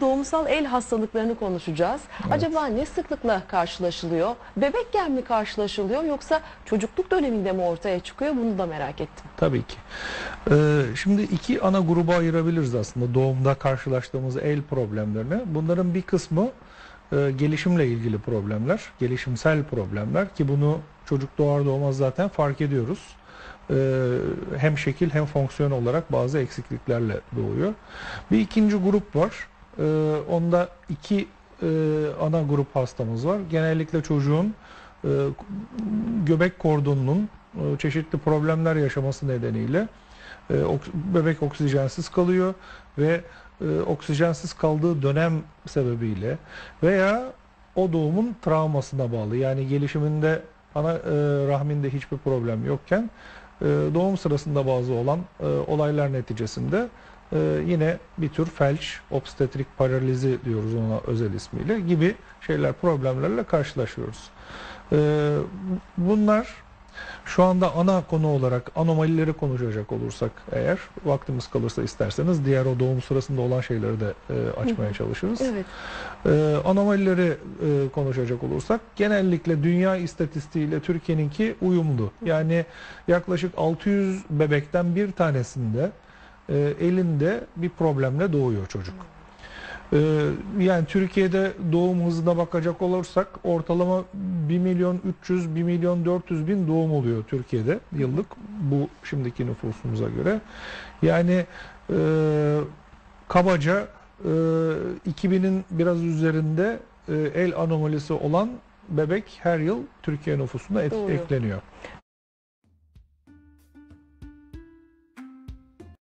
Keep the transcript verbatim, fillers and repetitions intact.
Doğumsal el hastalıklarını konuşacağız. Evet. Acaba ne sıklıkla karşılaşılıyor? Bebekken mi karşılaşılıyor yoksa çocukluk döneminde mi ortaya çıkıyor? Bunu da merak ettim. Tabii ki. Ee, şimdi iki ana gruba ayırabiliriz aslında doğumda karşılaştığımız el problemlerini. Bunların bir kısmı e, gelişimle ilgili problemler, gelişimsel problemler ki bunu çocuk doğar doğmaz zaten fark ediyoruz. Hem şekil hem fonksiyon olarak bazı eksikliklerle doğuyor. Bir ikinci grup var. Onda iki ana grup hastamız var. Genellikle çocuğun göbek kordonunun çeşitli problemler yaşaması nedeniyle bebek oksijensiz kalıyor ve oksijensiz kaldığı dönem sebebiyle veya o doğumun travmasına bağlı. Yani gelişiminde ana rahminde hiçbir problem yokken doğum sırasında bazı olan e, olaylar neticesinde e, yine bir tür felç, obstetrik paralizi diyoruz ona özel ismiyle gibi şeyler, problemlerle karşılaşıyoruz. E, bunlar şu anda ana konu olarak anomalileri konuşacak olursak eğer, vaktimiz kalırsa isterseniz diğer o doğum sırasında olan şeyleri de e, açmaya çalışırız. Evet. E, anomalileri e, konuşacak olursak genellikle dünya istatistiğiyle Türkiye'ninki uyumlu. Yani yaklaşık altı yüz bebekten bir tanesinde e, elinde bir problemle doğuyor çocuk. Yani Türkiye'de doğum hızına bakacak olursak ortalama bir milyon üç yüz, bir milyon dört yüz bin doğum oluyor Türkiye'de yıllık bu şimdiki nüfusumuza göre. Yani e, kabaca e, iki binin biraz üzerinde e, el anomalisi olan bebek her yıl Türkiye nüfusuna et, ekleniyor.